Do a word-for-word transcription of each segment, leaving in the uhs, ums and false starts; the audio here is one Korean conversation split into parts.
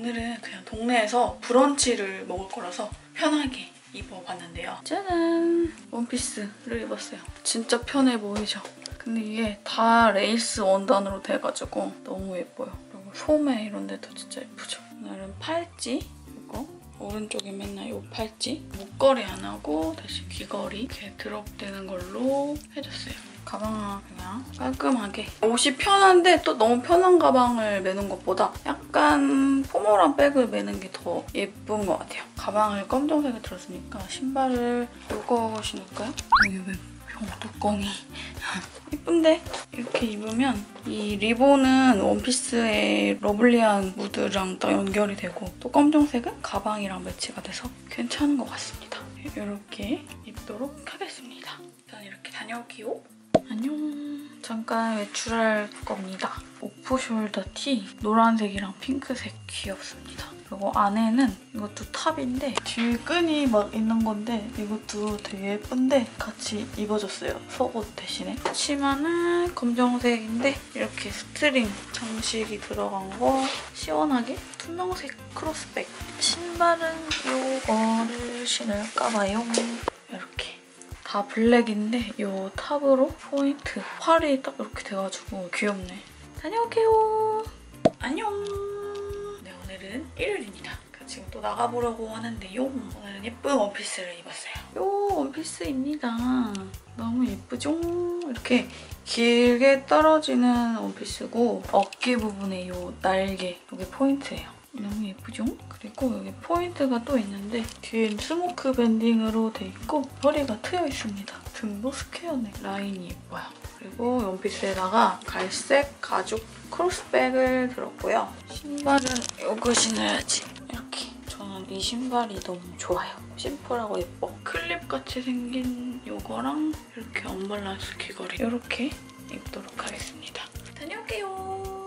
오늘은 그냥 동네에서 브런치를 먹을 거라서 편하게 입어봤는데요. 짜잔! 원피스를 입었어요. 진짜 편해 보이죠? 근데 이게 다 레이스 원단으로 돼가지고 너무 예뻐요. 그리고 소매 이런 데도 진짜 예쁘죠? 오늘은 팔찌 이거 오른쪽에 맨날 이 팔찌 목걸이 안 하고 다시 귀걸이 이렇게 드롭되는 걸로 해줬어요. 가방은 그냥 깔끔하게 옷이 편한데 또 너무 편한 가방을 매는 것보다 약간 포멀한 백을 매는 게 더 예쁜 것 같아요. 가방을 검정색에 들었으니까 신발을 무거워 신을까요? 이게 왜 병뚜껑이 예쁜데? 이렇게 입으면 이 리본은 원피스의 러블리한 무드랑 딱 연결이 되고 또 검정색은 가방이랑 매치가 돼서 괜찮은 것 같습니다. 이렇게 입도록 하겠습니다. 일단 이렇게 다녀올게요. 안녕. 잠깐 외출할 겁니다. 오프숄더 티 노란색이랑 핑크색 귀엽습니다. 그리고 안에는 이것도 탑인데 뒤끈이 막 있는 건데 이것도 되게 예쁜데 같이 입어줬어요. 속옷 대신에. 치마는 검정색인데 이렇게 스트링 장식이 들어간 거 시원하게 투명색 크로스백. 신발은 이거를 신을까 봐요. 이렇게. 다 블랙인데 이 탑으로 포인트. 팔이 딱 이렇게 돼가지고 귀엽네. 다녀올게요. 안녕. 네, 오늘은 일요일입니다. 지금 또 나가보려고 하는데요. 오늘은 예쁜 원피스를 입었어요. 요 원피스입니다. 너무 예쁘죠? 이렇게 길게 떨어지는 원피스고 어깨 부분에 요 날개 이게 포인트예요. 너무 예쁘죠? 그리고 여기 포인트가 또 있는데 뒤엔 스모크 밴딩으로 돼 있고 허리가 트여 있습니다. 등도 스퀘어넥 라인이 예뻐요. 그리고 원피스에다가 갈색 가죽 크로스백을 들었고요. 신발은 이거 신어야지. 이렇게. 저는 이 신발이 너무 좋아요. 심플하고 예뻐. 클립같이 생긴 이거랑 이렇게 언밸런스 귀걸이 이렇게 입도록 하겠습니다. 다녀올게요.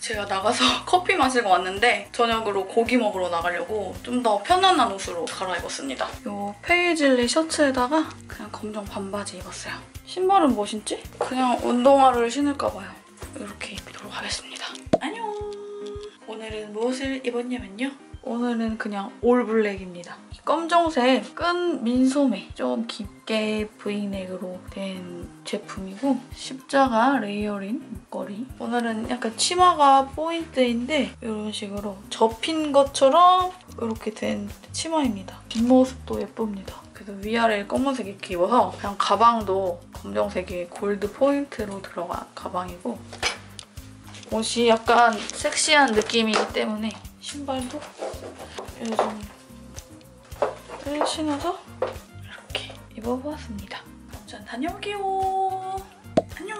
제가 나가서 커피 마시고 왔는데 저녁으로 고기 먹으러 나가려고 좀 더 편안한 옷으로 갈아입었습니다. 요 페이즐리 셔츠에다가 그냥 검정 반바지 입었어요. 신발은 뭐 신지? 그냥 운동화를 신을까 봐요. 이렇게 입도록 하겠습니다. 안녕! 오늘은 무엇을 입었냐면요. 오늘은 그냥 올블랙입니다. 검정색 끈 민소매 좀 깊게 브이넥으로 된 제품이고 십자가 레이어링 목걸이. 오늘은 약간 치마가 포인트인데 이런 식으로 접힌 것처럼 이렇게 된 치마입니다. 뒷모습도 예쁩니다. 그래서 위아래 검은색 이렇게 입어서 그냥 가방도 검정색이 골드 포인트로 들어간 가방이고 옷이 약간 섹시한 느낌이기 때문에 신발도 요즘 신어서 이렇게 입어보았습니다. 짠, 다녀올게요. 안녕.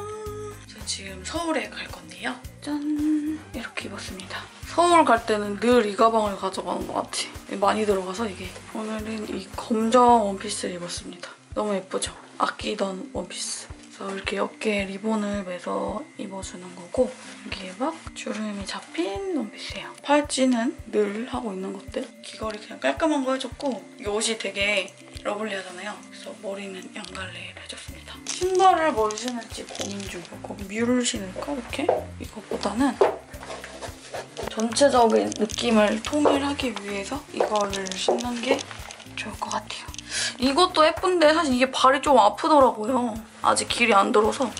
저 지금 서울에 갈 건데요. 짠, 이렇게 입었습니다. 서울 갈 때는 늘 이 가방을 가져가는 것 같아. 많이 들어가서 이게. 오늘은 이 검정 원피스를 입었습니다. 너무 예쁘죠? 아끼던 원피스. 그래서 이렇게 어깨에 리본을 매서 입어주는 거고 여기에 막 주름이 잡힌 원피스예요. 팔찌는 늘 하고 있는 것들. 귀걸이 그냥 깔끔한 거 해줬고 이 옷이 되게 러블리하잖아요. 그래서 머리는 양갈래를 해줬습니다. 신발을 뭘 신을지 고민 중이고 뮬을 신을까? 이렇게? 이것보다는 전체적인 느낌을 통일하기 위해서 이거를 신는 게 좋을 것 같아요. 이것도 예쁜데 사실 이게 발이 좀 아프더라고요. 아직 길이 안 들어서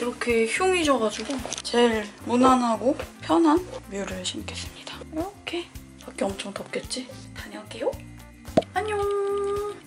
이렇게 흉이 져가지고 제일 무난하고 편한 뮬을 신겠습니다. 이렇게. 밖에 엄청 덥겠지? 다녀올게요. 안녕.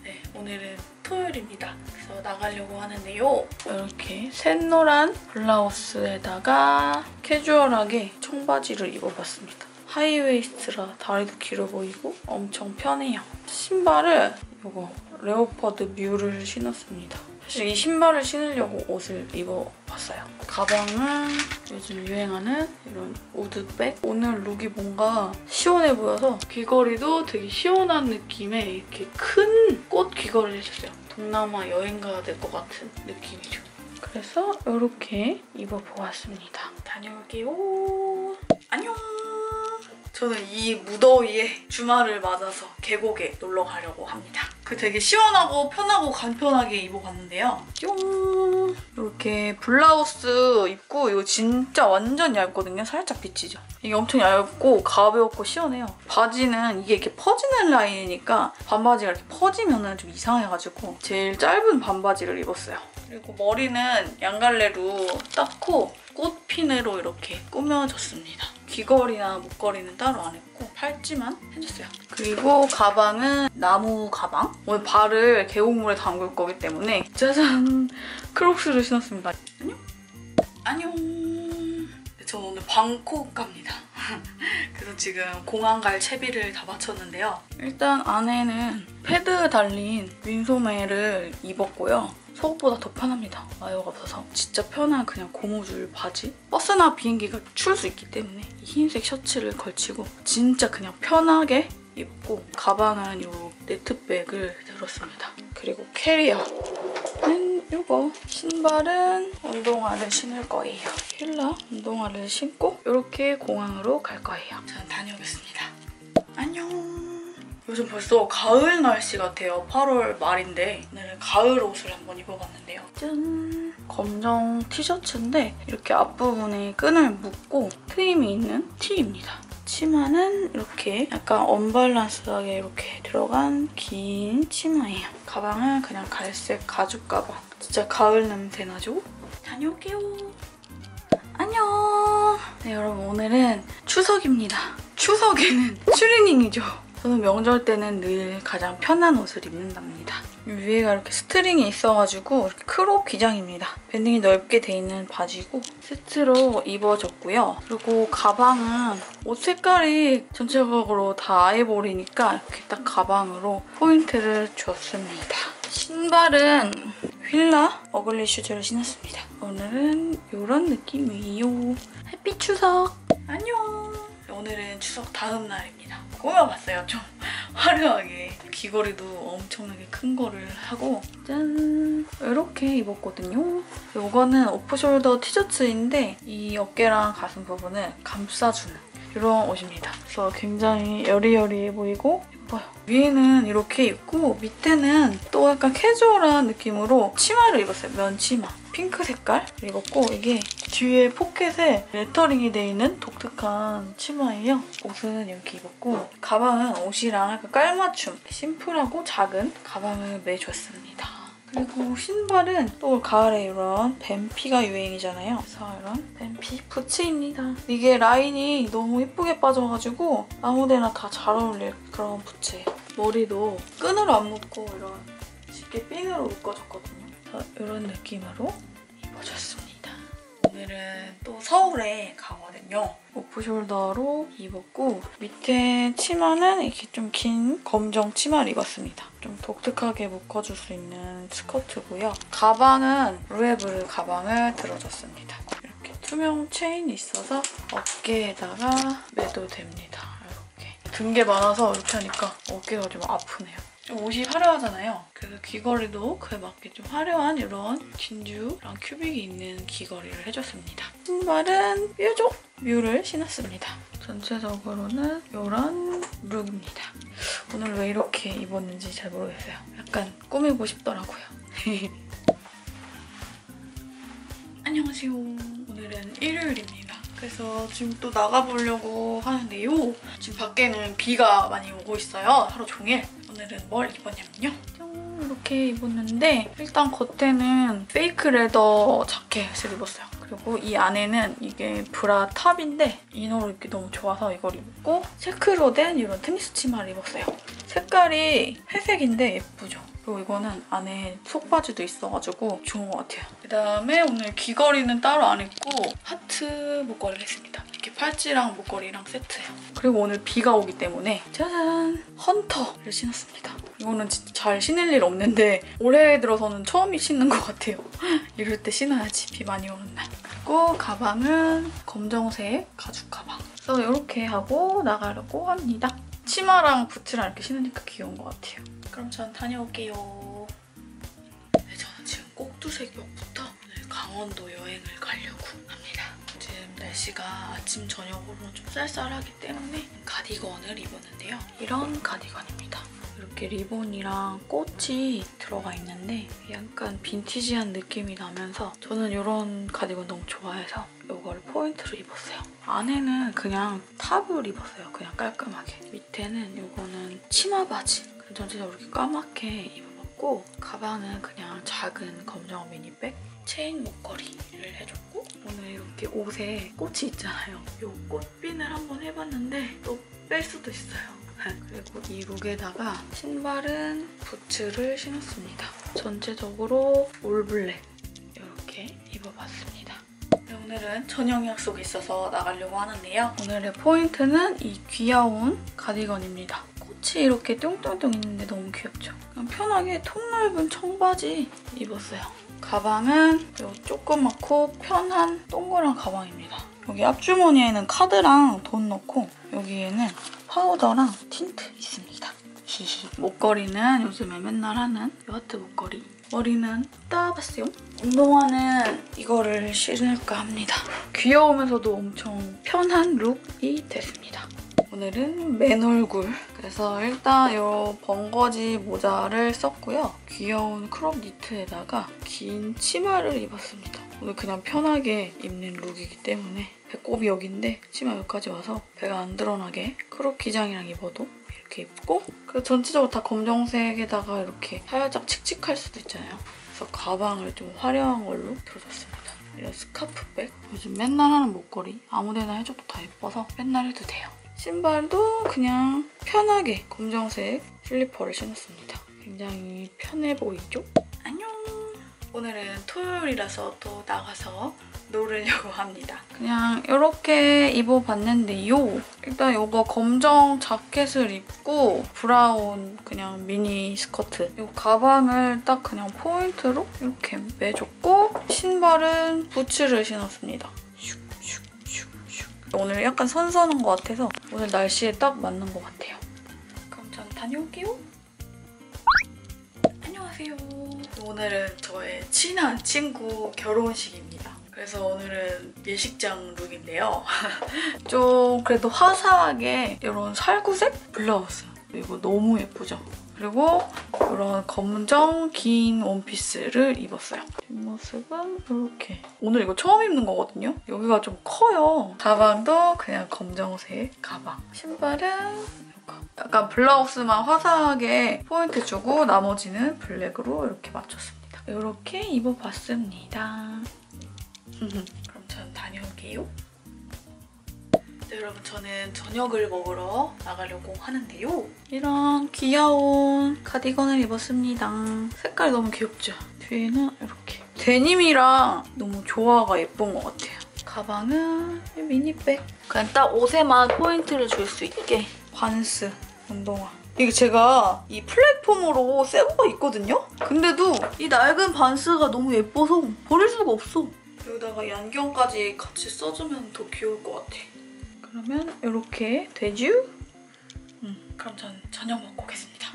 네, 오늘은 토요일입니다. 그래서 나가려고 하는데요. 이렇게 샛노란 블라우스에다가 캐주얼하게 청바지를 입어봤습니다. 하이웨이스트라 다리도 길어 보이고 엄청 편해요. 신발을 이거 레오파드 뮬을 신었습니다. 사실 이 신발을 신으려고 옷을 입어봤어요. 가방은 요즘 유행하는 이런 우드백. 오늘 룩이 뭔가 시원해 보여서 귀걸이도 되게 시원한 느낌의 이렇게 큰 꽃 귀걸이를 했어요. 동남아 여행 가야 될 것 같은 느낌이죠. 그래서 이렇게 입어보았습니다. 다녀올게요. 안녕. 저는 이 무더위에 주말을 맞아서 계곡에 놀러 가려고 합니다. 그 되게 시원하고 편하고 간편하게 입어봤는데요. 뿅! 이렇게 블라우스 입고 이거 진짜 완전 얇거든요. 살짝 비치죠. 이게 엄청 얇고 가볍고 시원해요. 바지는 이게 이렇게 퍼지는 라인이니까 반바지가 이렇게 퍼지면은 좀 이상해가지고 제일 짧은 반바지를 입었어요. 그리고 머리는 양갈래로 닦고 꽃핀으로 이렇게 꾸며줬습니다. 귀걸이나 목걸이는 따로 안 했고 팔찌만 해줬어요. 그리고 가방은 나무 가방. 오늘 발을 계곡물에 담글 거기 때문에 짜잔! 크록스를 신었습니다. 안녕! 안녕! 저는 오늘 방콕 갑니다. 그래서 지금 공항 갈 채비를 다 마쳤는데요. 일단 안에는 패드 달린 윈소매를 입었고요. 속옷보다 더 편합니다. 마요가 없어서. 진짜 편한 그냥 고무줄 바지? 버스나 비행기가 추울 수 있기 때문에 흰색 셔츠를 걸치고 진짜 그냥 편하게 입고 가방은 이 네트백을 들었습니다. 그리고 캐리어는 이거. 신발은 운동화를 신을 거예요. 힐라 운동화를 신고 이렇게 공항으로 갈 거예요. 저는 다녀오겠습니다. 안녕! 요즘 벌써 가을 날씨 같아요. 팔월 말인데 오늘은 가을 옷을 한번 입어봤는데요. 짠! 검정 티셔츠인데 이렇게 앞부분에 끈을 묶고 트임이 있는 티입니다. 치마는 이렇게 약간 언밸런스하게 이렇게 들어간 긴 치마예요. 가방은 그냥 갈색 가죽 가방. 진짜 가을 냄새 나죠? 다녀올게요. 안녕! 네, 여러분 오늘은 추석입니다. 추석에는 추리닝이죠. 저는 명절 때는 늘 가장 편한 옷을 입는답니다. 위에가 이렇게 스트링이 있어가지고 이렇게 크롭 기장입니다. 밴딩이 넓게 돼 있는 바지고 세트로 입어줬고요. 그리고 가방은 옷 색깔이 전체적으로 다 아이보리니까 이렇게 딱 가방으로 포인트를 줬습니다. 신발은 휠라 어글리 슈즈를 신었습니다. 오늘은 이런 느낌이에요. 해피 추석! 안녕! 오늘은 추석 다음 날입니다. 꾸며봤어요. 좀 화려하게. 귀걸이도 엄청나게 큰 거를 하고 짠! 이렇게 입었거든요. 이거는 오프숄더 티셔츠인데 이 어깨랑 가슴 부분을 감싸주는 이런 옷입니다. 그래서 굉장히 여리여리해 보이고 예뻐요. 위에는 이렇게 입고 밑에는 또 약간 캐주얼한 느낌으로 치마를 입었어요. 면치마. 핑크 색깔 입었고 이게 뒤에 포켓에 레터링이 돼 있는 독특한 치마예요. 옷은 이렇게 입었고 가방은 옷이랑 약간 깔맞춤 심플하고 작은 가방을 매줬습니다. 그리고 신발은 또 가을에 이런 뱀피가 유행이잖아요. 그래서 이런 뱀피 부츠입니다. 이게 라인이 너무 예쁘게 빠져가지고 아무데나 다 잘 어울릴 그런 부츠예요. 머리도 끈으로 안 묶고 이런 쉽게 핀으로 묶어줬거든요. 이런 느낌으로 입어줬습니다. 오늘은 또 서울에 가거든요. 오프숄더로 입었고 밑에 치마는 이렇게 좀 긴 검정 치마를 입었습니다. 좀 독특하게 묶어줄 수 있는 스커트고요. 가방은 루에브르 가방을 들어줬습니다. 이렇게 투명 체인이 있어서 어깨에다가 매도 됩니다. 이렇게 든 게 많아서 이렇게 하니까 어깨가 좀 아프네요. 옷이 화려하잖아요. 그래서 귀걸이도 그에 맞게 좀 화려한 이런 진주랑 큐빅이 있는 귀걸이를 해줬습니다. 신발은 뾰족 뮤를 신었습니다. 전체적으로는 이런 룩입니다. 오늘 왜 이렇게 입었는지 잘 모르겠어요. 약간 꾸미고 싶더라고요. 안녕하세요. 오늘은 일요일입니다. 그래서 지금 또 나가보려고 하는데요. 지금 밖에는 비가 많이 오고 있어요. 하루 종일. 오늘은 뭘 입었냐면요. 짠! 이렇게 입었는데 일단 겉에는 페이크 레더 자켓을 입었어요. 그리고 이 안에는 이게 브라 탑인데 이너로 입기 너무 좋아서 이걸 입고 체크로 된 이런 테니스 치마를 입었어요. 색깔이 회색인데 예쁘죠? 그리고 이거는 안에 속바지도 있어가지고 좋은 것 같아요. 그다음에 오늘 귀걸이는 따로 안 했고 하트 목걸이를 했습니다. 이렇게 팔찌랑 목걸이랑 세트예요. 그리고 오늘 비가 오기 때문에 짜잔! 헌터를 신었습니다. 이거는 진짜 잘 신을 일 없는데 올해 들어서는 처음이 신는 것 같아요. 이럴 때 신어야지, 비 많이 오는 날. 그리고 가방은 검정색 가죽 가방. 그래서 이렇게 하고 나가려고 합니다. 치마랑 부츠랑 이렇게 신으니까 귀여운 것 같아요. 그럼 전 다녀올게요. 네, 저는 지금 꼭두새벽부터 오늘 강원도 여행을 가려고 합니다. 지금 날씨가 아침 저녁으로는 좀 쌀쌀하기 때문에 가디건을 입었는데요. 이런 가디건입니다. 이렇게 리본이랑 꽃이 들어가 있는데 약간 빈티지한 느낌이 나면서 저는 이런 가디건 너무 좋아해서 이걸 포인트로 입었어요. 안에는 그냥 탑을 입었어요. 그냥 깔끔하게. 밑에는 이거는 치마 바지. 전체적으로 이렇게 까맣게 입어봤고 가방은 그냥 작은 검정 미니백, 체인 목걸이를 해줬고 오늘 이렇게 옷에 꽃이 있잖아요. 이 꽃핀을 한번 해봤는데 또 뺄 수도 있어요. 그리고 이 룩에다가 신발은 부츠를 신었습니다. 전체적으로 올블랙 이렇게 입어봤습니다. 네, 오늘은 저녁 약속이 있어서 나가려고 하는데요. 오늘의 포인트는 이 귀여운 가디건입니다. 꽃이 이렇게 뚱뚱뚱 있는데 너무 귀엽죠? 그냥 편하게 통넓은 청바지 입었어요. 가방은 이 조그맣고 편한 동그란 가방입니다. 여기 앞주머니에는 카드랑 돈 넣고 여기에는 파우더랑 틴트 있습니다. 히히. 목걸이는 요즘에 맨날 하는 이 하트 목걸이. 머리는 따봤어요. 운동화는 이거를 신을까 합니다. 귀여우면서도 엄청 편한 룩이 됐습니다. 오늘은 맨 얼굴. 그래서 일단 이 번거지 모자를 썼고요. 귀여운 크롭 니트에다가 긴 치마를 입었습니다. 오늘 그냥 편하게 입는 룩이기 때문에 배꼽이 여기인데 치마 여기까지 와서 배가 안 드러나게 크롭 기장이랑 입어도 이렇게 입고 그리고 전체적으로 다 검정색에다가 이렇게 살짝 칙칙할 수도 있잖아요. 그래서 가방을 좀 화려한 걸로 들어줬습니다. 이런 스카프백. 요즘 맨날 하는 목걸이. 아무데나 해줘도 다 예뻐서 맨날 해도 돼요. 신발도 그냥 편하게 검정색 슬리퍼를 신었습니다. 굉장히 편해 보이죠? 안녕! 오늘은 토요일이라서 또 나가서 놀으려고 합니다. 그냥 이렇게 입어봤는데요. 일단 이거 검정 자켓을 입고 브라운 그냥 미니 스커트 이 가방을 딱 그냥 포인트로 이렇게 매줬고 신발은 부츠를 신었습니다. 오늘 약간 선선한 것 같아서 오늘 날씨에 딱 맞는 것 같아요. 그럼 전 다녀올게요. 안녕하세요. 오늘은 저의 친한 친구 결혼식입니다. 그래서 오늘은 예식장 룩인데요. 좀 그래도 화사하게 이런 살구색 블라우스. 이거 너무 예쁘죠? 그리고 이런 검정 긴 원피스를 입었어요. 뒷모습은 이렇게. 오늘 이거 처음 입는 거거든요? 여기가 좀 커요. 가방도 그냥 검정색 가방. 신발은 약간 블라우스만 화사하게 포인트 주고 나머지는 블랙으로 이렇게 맞췄습니다. 이렇게 입어봤습니다. 그럼 저는 다녀올게요. 네, 여러분 저는 저녁을 먹으러 나가려고 하는데요. 이런 귀여운 가디건을 입었습니다. 색깔이 너무 귀엽죠? 뒤에는 이렇게 데님이랑 너무 조화가 예쁜 것 같아요. 가방은 미니백. 그냥 딱 옷에만 포인트를 줄 수 있게 반스 운동화. 이게 제가 이 플랫폼으로 새 거가 있거든요? 근데도 이 낡은 반스가 너무 예뻐서 버릴 수가 없어. 여기다가 이 안경까지 같이 써주면 더 귀여울 것 같아. 그러면 이렇게 되죠? 음, 그럼 전 저녁 먹고 오겠습니다.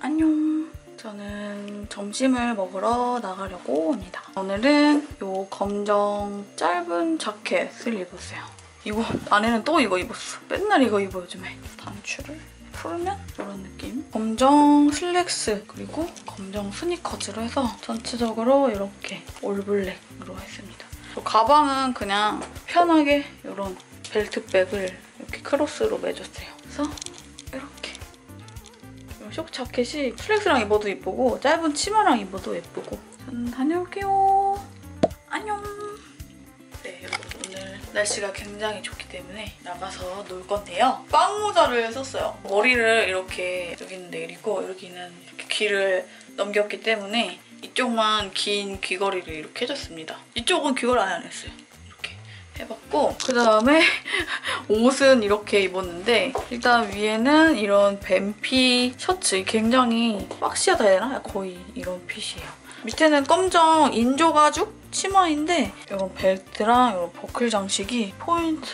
안녕! 저는 점심을 먹으러 나가려고 합니다. 오늘은 이 검정 짧은 자켓을 입었어요. 이거 안에는 또 이거 입었어. 맨날 이거 입어 요즘에. 단추를 풀면 이런 느낌. 검정 슬랙스 그리고 검정 스니커즈로 해서 전체적으로 이렇게 올블랙으로 했습니다. 저 가방은 그냥 편하게 이런 벨트백을 이렇게 크로스로 매줬어요. 그래서 이렇게 이 숏 자켓이 슬랙스랑 입어도 예쁘고 짧은 치마랑 입어도 예쁘고 전 다녀올게요. 안녕. 네 여러분 오늘 날씨가 굉장히 좋기 때문에 나가서 놀 건데요. 빵 모자를 썼어요. 머리를 이렇게 여기는 내리고 여기는 이렇게 귀를 넘겼기 때문에 이쪽만 긴 귀걸이를 이렇게 해줬습니다. 이쪽은 귀걸이 안 했어요. 해봤고 그다음에 옷은 이렇게 입었는데 일단 위에는 이런 뱀피 셔츠. 굉장히 박시하다 해야 되나? 거의 이런 핏이에요. 밑에는 검정 인조가죽 치마인데 이런 벨트랑 이런 버클 장식이 포인트.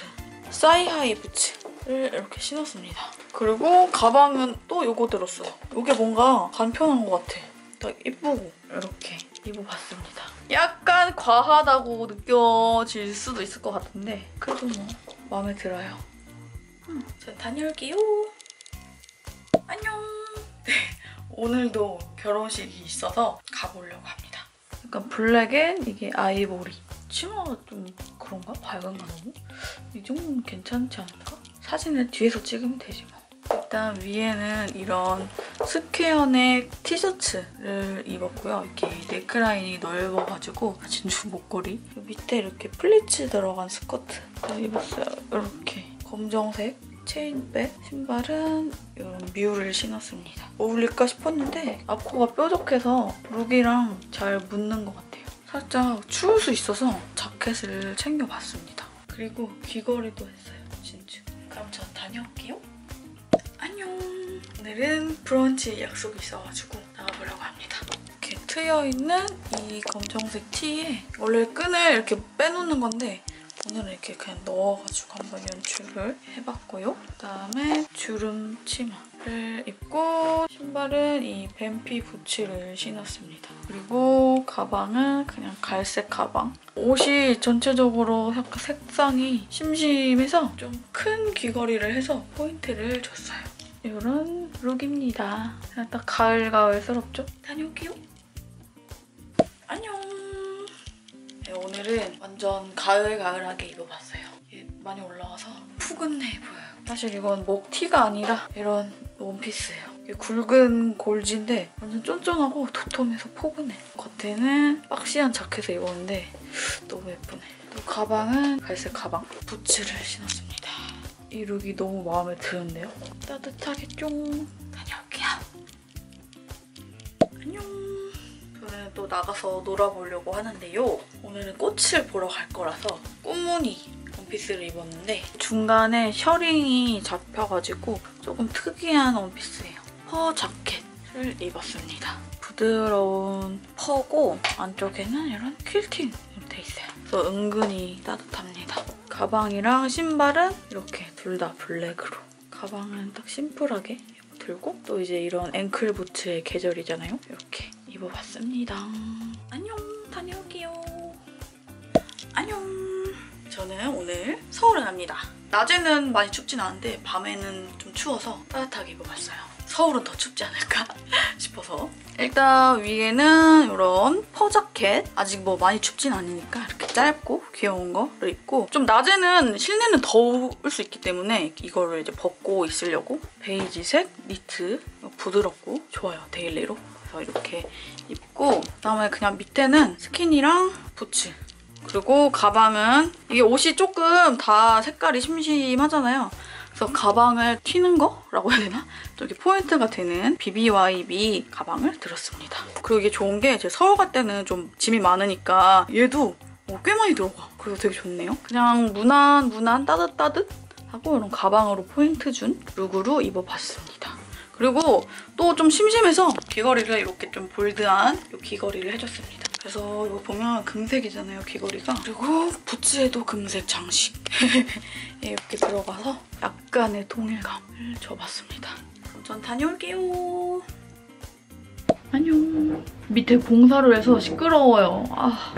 사이하이 부츠를 이렇게 신었습니다. 그리고 가방은 또 이거 들었어요. 이게 뭔가 간편한 것 같아. 딱 예쁘고 이렇게 입어봤습니다. 약간 과하다고 느껴질 수도 있을 것 같은데 그래도 뭐 마음에 들어요. 음, 전 다녀올게요. 안녕. 네, 오늘도 결혼식이 있어서 가보려고 합니다. 약간 블랙엔 이게 아이보리. 치마가 좀 그런가? 밝은가 너무? 이 정도는 괜찮지 않나? 사진을 뒤에서 찍으면 되지 뭐. 일단 위에는 이런 스퀘어넥 티셔츠를 입었고요. 이렇게 네크라인이 넓어가지고 진주 목걸이, 밑에 이렇게 플리츠 들어간 스커트를 입었어요. 이렇게 검정색 체인백, 신발은 이런 뮤를 신었습니다. 어울릴까 싶었는데 앞코가 뾰족해서 룩이랑 잘 묻는 것 같아요. 살짝 추울 수 있어서 자켓을 챙겨봤습니다. 그리고 귀걸이도 했어요, 진주. 그럼 전 다녀올게요. 안녕! 오늘은 브런치 약속이 있어가지고 나가보려고 합니다. 이렇게 트여있는 이 검정색 티에 원래 끈을 이렇게 빼놓는 건데 오늘은 이렇게 그냥 넣어가지고 한번 연출을 해봤고요. 그다음에 주름 치마를 입고 신발은 이 뱀피 부츠를 신었습니다. 그리고 가방은 그냥 갈색 가방. 옷이 전체적으로 약간 색상이 심심해서 좀 큰 귀걸이를 해서 포인트를 줬어요. 이런 룩입니다. 딱 가을가을스럽죠? 다녀올게요. 안녕! 오늘은 완전 가을가을하게 입어봤어요. 많이 올라와서 푸근해 보여요. 사실 이건 목 티가 아니라 이런 원피스예요. 이게 굵은 골지인데 완전 쫀쫀하고 도톰해서 포근해. 겉에는 박시한 자켓을 입었는데 너무 예쁘네. 또 가방은 갈색 가방, 부츠를 신었습니다. 이 룩이 너무 마음에 드는데요. 따뜻하게 쫑 다녀올게요. 안녕. 저는 또 나가서 놀아보려고 하는데요. 오늘은 꽃을 보러 갈 거라서 꽃무늬 원피스를 입었는데 중간에 셔링이 잡혀가지고 조금 특이한 원피스예요. 퍼 자켓을 입었습니다. 부드러운 퍼고 안쪽에는 이런 퀼팅으로 돼 있어요. 그래서 은근히 따뜻합니다. 가방이랑 신발은 이렇게 둘 다 블랙으로. 가방은 딱 심플하게 들고 또 이제 이런 앵클 부츠의 계절이잖아요. 이렇게 입어봤습니다. 안녕! 다녀올게요. 안녕! 저는 오늘 서울에 갑니다. 낮에는 많이 춥진 않은데 밤에는 좀 추워서 따뜻하게 입어봤어요. 서울은 더 춥지 않을까 싶어서. 일단 위에는 이런 퍼자켓. 아직 뭐 많이 춥진 않으니까 이렇게 짧고 귀여운 거를 입고, 좀 낮에는 실내는 더울 수 있기 때문에 이거를 이제 벗고 있으려고. 베이지색 니트, 부드럽고 좋아요, 데일리로. 이렇게 입고, 그다음에 그냥 밑에는 스키니랑 부츠. 그리고 가방은 이게 옷이 조금 다 색깔이 심심하잖아요. 그래서 가방을 튀는 거라고 해야 되나? 저기 포인트가 되는 비비와이비 가방을 들었습니다. 그리고 이게 좋은 게 제 서울 갈 때는 좀 짐이 많으니까 얘도 꽤 많이 들어가. 그래서 되게 좋네요. 그냥 무난 무난 따뜻 따뜻 하고 이런 가방으로 포인트 준 룩으로 입어봤습니다. 그리고 또 좀 심심해서 귀걸이를 이렇게 좀 볼드한 요 귀걸이를 해줬습니다. 그래서 이거 보면 금색이잖아요, 귀걸이가. 그리고 부츠에도 금색 장식 이렇게 들어가서 약간의 동일감을 줘봤습니다. 그럼 전 다녀올게요. 안녕. 밑에 봉사를 해서 시끄러워요. 아,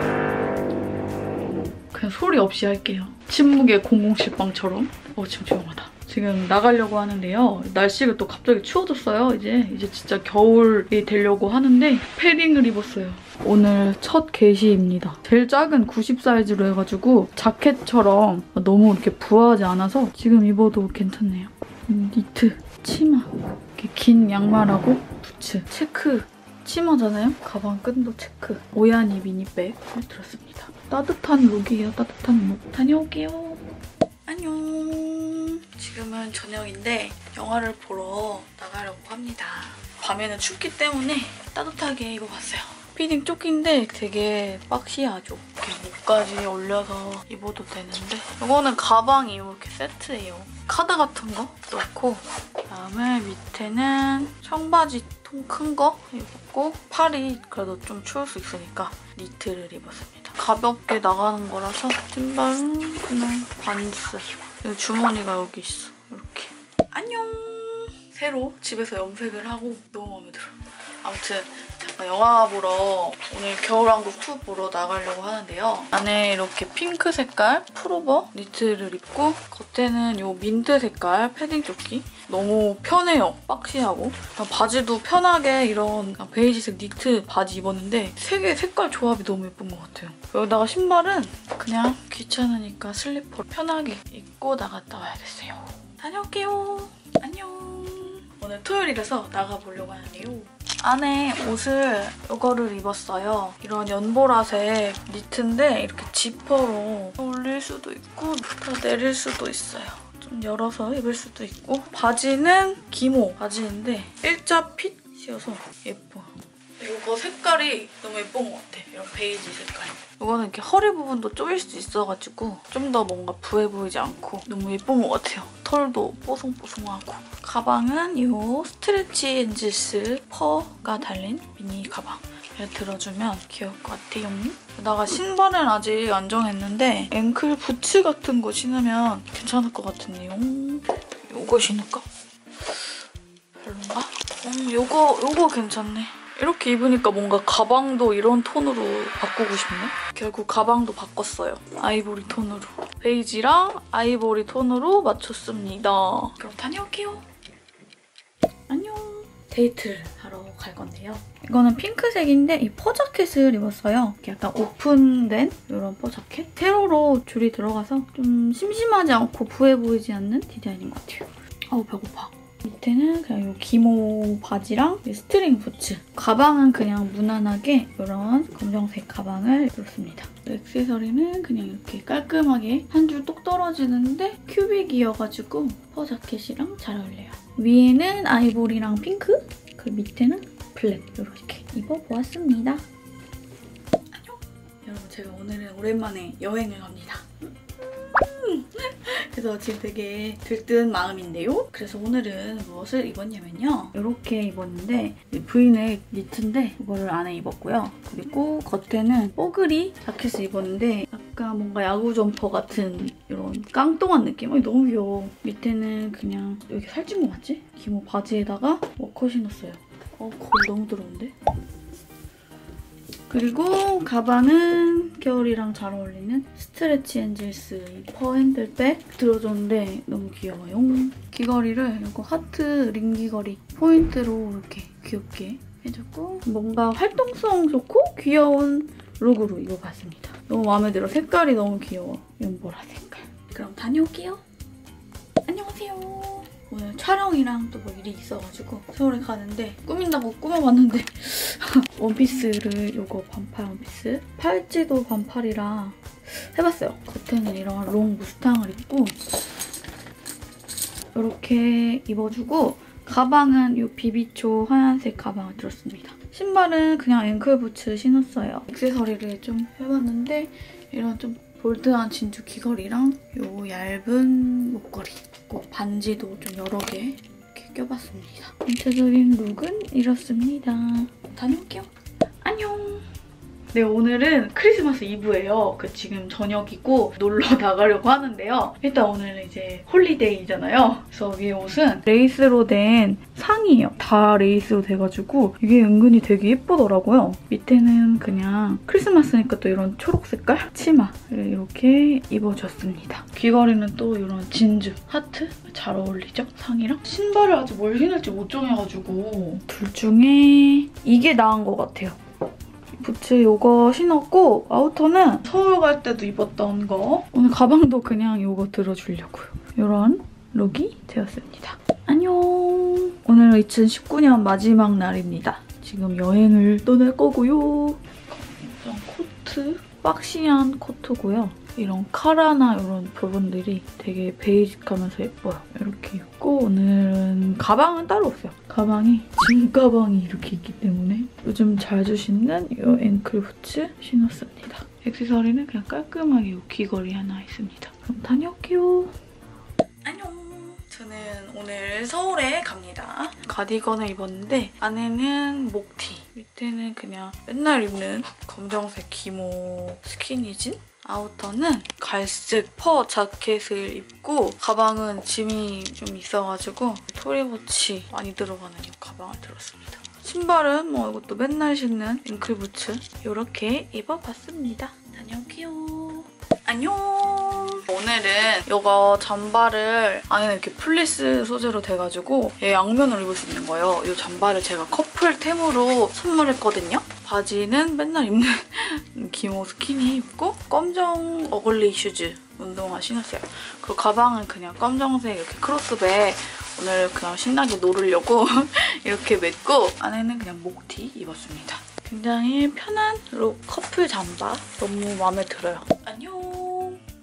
그냥 소리 없이 할게요. 침묵의 공공칠방처럼. 어, 지금 조용하다. 지금 나가려고 하는데요. 날씨가 또 갑자기 추워졌어요. 이제 이제 진짜 겨울이 되려고 하는데 패딩을 입었어요. 오늘 첫 게시입니다. 제일 작은 구십 사이즈로 해가지고 자켓처럼 너무 이렇게 부하하지 않아서 지금 입어도 괜찮네요. 니트, 치마, 이렇게 긴 양말하고 부츠, 체크, 치마잖아요? 가방 끈도 체크, 오야니 미니백을 들었습니다. 따뜻한 룩이에요, 따뜻한 룩. 다녀올게요. 안녕. 지금은 저녁인데 영화를 보러 나가려고 합니다. 밤에는 춥기 때문에 따뜻하게 입어봤어요. 피딩 조끼인데 되게 박시하죠. 이렇게 목까지 올려서 입어도 되는데 이거는 가방이 이렇게 세트예요. 카드 같은 거 넣고, 그다음에 밑에는 청바지 통 큰 거 입었고, 팔이 그래도 좀 추울 수 있으니까 니트를 입었습니다. 가볍게 나가는 거라서. 신발은 그냥 반스. 주머니가 여기 있어, 이렇게. 안녕! 새로 집에서 염색을 하고 너무 마음에 들어. 아무튼 영화 보러 오늘 겨울왕국 투 보러 나가려고 하는데요. 안에 이렇게 핑크 색깔 풀오버 니트를 입고 겉에는 요 민트 색깔 패딩 조끼. 너무 편해요. 박시하고. 바지도 편하게 이런 베이지색 니트 바지 입었는데 세 개 색깔 조합이 너무 예쁜 것 같아요. 여기다가 신발은 그냥 귀찮으니까 슬리퍼 편하게 입고 나갔다 와야겠어요. 다녀올게요. 안녕. 오늘 토요일이라서 나가보려고 하는데요. 안에 옷을 이거를 입었어요. 이런 연보라색 니트인데 이렇게 지퍼로 올릴 수도 있고 다 내릴 수도 있어요. 좀 열어서 입을 수도 있고 바지는 기모 바지인데 일자 핏이어서 예뻐요. 이거 색깔이 너무 예쁜 것 같아. 이런 베이지 색깔. 이거는 이렇게 허리 부분도 조일 수 있어가지고 좀 더 뭔가 부해 보이지 않고 너무 예쁜 것 같아요. 털도 뽀송뽀송하고. 가방은 이 스트레치 엔지스 퍼가 달린 미니 가방. 들어주면 귀여울 것 같아요. 게다가 신발은 아직 안 정했는데 앵클 부츠 같은 거 신으면 괜찮을 것 같은데요. 요거 신을까? 별론가? 음, 요거, 요거 괜찮네. 이렇게 입으니까 뭔가 가방도 이런 톤으로 바꾸고 싶네? 결국 가방도 바꿨어요. 아이보리 톤으로. 베이지랑 아이보리 톤으로 맞췄습니다. 그럼 다녀올게요. 안녕. 데이트를 하러 갈 건데요. 이거는 핑크색인데 이 퍼자켓을 입었어요. 이렇게 약간 오픈된 이런 퍼자켓. 세로로 줄이 들어가서 좀 심심하지 않고 부해 보이지 않는 디자인인 것 같아요. 아우 배고파. 밑에는 그냥 요 기모 바지랑 스트링 부츠. 가방은 그냥 무난하게 이런 검정색 가방을 입었습니다. 액세서리는 그냥 이렇게 깔끔하게 한 줄 똑 떨어지는데 큐빅이어가지고 퍼 자켓이랑 잘 어울려요. 위에는 아이보리랑 핑크, 그 밑에는 블랙 이렇게 입어보았습니다. 안녕! 여러분 제가 오늘은 오랜만에 여행을 갑니다. 그래서 지금 되게 들뜬 마음인데요. 그래서 오늘은 무엇을 입었냐면요. 이렇게 입었는데 브이넥 니트인데 이거를 안에 입었고요. 그리고 겉에는 뽀글이 자켓을 입었는데 약간 뭔가 야구 점퍼 같은 이런 깡통한 느낌? 너무 귀여워. 밑에는 그냥 여기 살찐 거 맞지? 기모 바지에다가 워커 신었어요. 어, 거기 너무 더러운데? 그리고 가방은 겨울이랑 잘 어울리는 스트레치 엔젤스 퍼 핸들백 들어줬는데 너무 귀여워요. 귀걸이를 이거 하트 링 귀걸이 포인트로 이렇게 귀엽게 해줬고 뭔가 활동성 좋고 귀여운 룩으로 입어봤습니다. 너무 마음에 들어. 색깔이 너무 귀여워. 연보라 색깔. 그럼 다녀올게요. 안녕하세요. 오늘 촬영이랑 또 뭐 일이 있어가지고 서울에 가는데 꾸민다고 꾸며봤는데 원피스를 요거 반팔 원피스 팔찌도 반팔이라 해봤어요. 겉에는 이런 롱 무스탕을 입고 이렇게 입어주고 가방은 요 비비초 하얀색 가방을 들었습니다. 신발은 그냥 앵클 부츠 신었어요. 액세서리를 좀 해봤는데 이런 좀 볼드한 진주 귀걸이랑 요 얇은 목걸이 그리고 반지도 좀 여러 개 이렇게 껴봤습니다. 전체적인 룩은 이렇습니다. 다녀올게요. 안녕. 네, 오늘은 크리스마스 이브예요. 그 지금 저녁이고 놀러 나가려고 하는데요. 일단 오늘은 이제 홀리데이잖아요. 그래서 위에 옷은 레이스로 된 상의예요. 다 레이스로 돼가지고 이게 은근히 되게 예쁘더라고요. 밑에는 그냥 크리스마스니까 또 이런 초록 색깔 치마를 이렇게 입어줬습니다. 귀걸이는 또 이런 진주 하트 잘 어울리죠? 상의랑 신발을 아직 뭘 신을지 못 정해가지고 둘 중에 이게 나은 것 같아요. 부츠 요거 신었고 아우터는 서울 갈 때도 입었던 거. 오늘 가방도 그냥 요거 들어주려고요. 요런 룩이 되었습니다. 안녕. 오늘 이천십구 년 마지막 날입니다. 지금 여행을 떠날 거고요. 이런 코트, 박시한 코트고요. 이런 카라나 이런 부분들이 되게 베이직하면서 예뻐요. 이렇게 입고 오늘은 가방은 따로 없어요. 가방이 짐 가방이 이렇게 있기 때문에 요즘 자주 신는 이 앵클 부츠 신었습니다. 액세서리는 그냥 깔끔하게 이 귀걸이 하나 있습니다. 그럼 다녀올게요. 안녕. 저는 오늘 서울에 갑니다. 가디건을 입었는데 안에는 목티, 밑에는 그냥 맨날 입는 검정색 기모 스키니진? 아우터는 갈색 퍼 자켓을 입고 가방은 짐이 좀 있어가지고 토리보치 많이 들어가는 이 가방을 들었습니다. 신발은 뭐 이것도 맨날 신는 앵클부츠 이렇게 입어봤습니다. 다녀올게요. 안녕. 오늘은 이거 잠바를 안에는 이렇게 플리스 소재로 돼가지고 얘 양면으로 입을 수 있는 거예요. 이 잠바를 제가 커플템으로 선물했거든요. 바지는 맨날 입는 기모 스키니 입고 검정 어글리 슈즈 운동화 신었어요. 그리고 가방은 그냥 검정색 이렇게 크로스백 오늘 그냥 신나게 놀으려고 이렇게 맸고 안에는 그냥 목티 입었습니다. 굉장히 편한 룩 커플 잠바 너무 마음에 들어요. 안녕.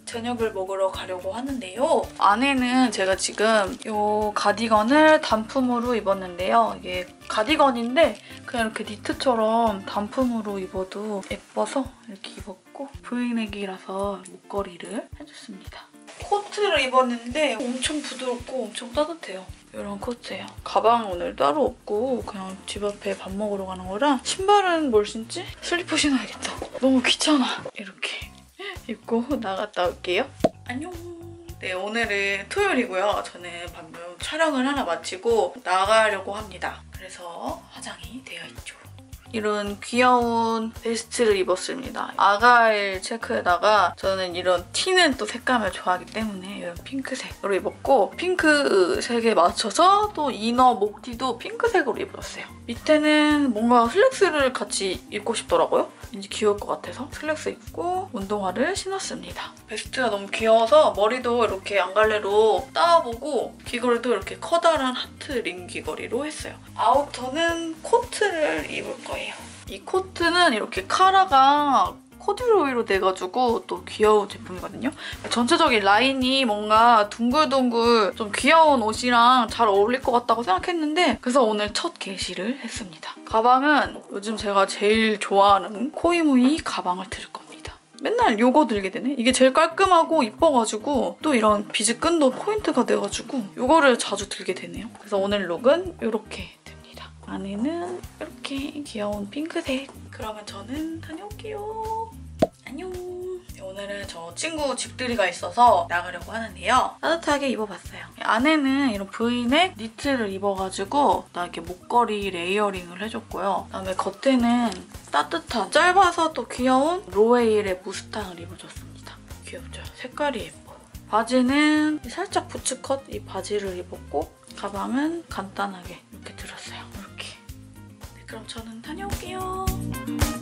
저녁을 먹으러 가려고 하는데요. 안에는 제가 지금 이 가디건을 단품으로 입었는데요. 이게 가디건인데 그냥 이렇게 니트처럼 단품으로 입어도 예뻐서 이렇게 입었고 브이넥이라서 목걸이를 해줬습니다. 코트를 입었는데 엄청 부드럽고 엄청 따뜻해요. 이런 코트예요. 가방 오늘 따로 없고 그냥 집 앞에 밥 먹으러 가는 거라 신발은 뭘 신지? 슬리퍼 신어야겠다. 너무 귀찮아. 이렇게. 입고 나갔다 올게요. 안녕. 네, 오늘은 토요일이고요. 저는 방금 촬영을 하나 마치고 나가려고 합니다. 그래서 화장이 되어 있죠. 이런 귀여운 베스트를 입었습니다. 아가일 체크에다가 저는 이런 티는 또 색감을 좋아하기 때문에 이런 핑크색으로 입었고 핑크색에 맞춰서 또 이너 목티도 핑크색으로 입었어요. 밑에는 뭔가 슬랙스를 같이 입고 싶더라고요. 왠지 귀여울 것 같아서 슬랙스 입고 운동화를 신었습니다. 베스트가 너무 귀여워서 머리도 이렇게 양갈래로 따보고 귀걸이도 이렇게 커다란 하트 링 귀걸이로 했어요. 아우터는 코트를 입을 거예요. 이 코트는 이렇게 카라가 코듀로이로 돼가지고 또 귀여운 제품이거든요. 전체적인 라인이 뭔가 둥글둥글 좀 귀여운 옷이랑 잘 어울릴 것 같다고 생각했는데 그래서 오늘 첫 게시를 했습니다. 가방은 요즘 제가 제일 좋아하는 코이무이 가방을 들을 겁니다. 맨날 요거 들게 되네. 이게 제일 깔끔하고 이뻐가지고 또 이런 비즈끈도 포인트가 돼가지고 요거를 자주 들게 되네요. 그래서 오늘 룩은 요렇게 안에는 이렇게 귀여운 핑크색. 그러면 저는 다녀올게요. 안녕. 오늘은 저 친구 집들이가 있어서 나가려고 하는데요. 따뜻하게 입어봤어요. 안에는 이런 브이넥 니트를 입어가지고 나 이렇게 목걸이 레이어링을 해줬고요. 그다음에 겉에는 따뜻한 짧아서 또 귀여운 로에일의 무스탕을 입어줬습니다. 귀엽죠? 색깔이 예뻐. 바지는 살짝 부츠컷 이 바지를 입었고 가방은 간단하게 이렇게 들었어요. 그럼 저는 다녀올게요.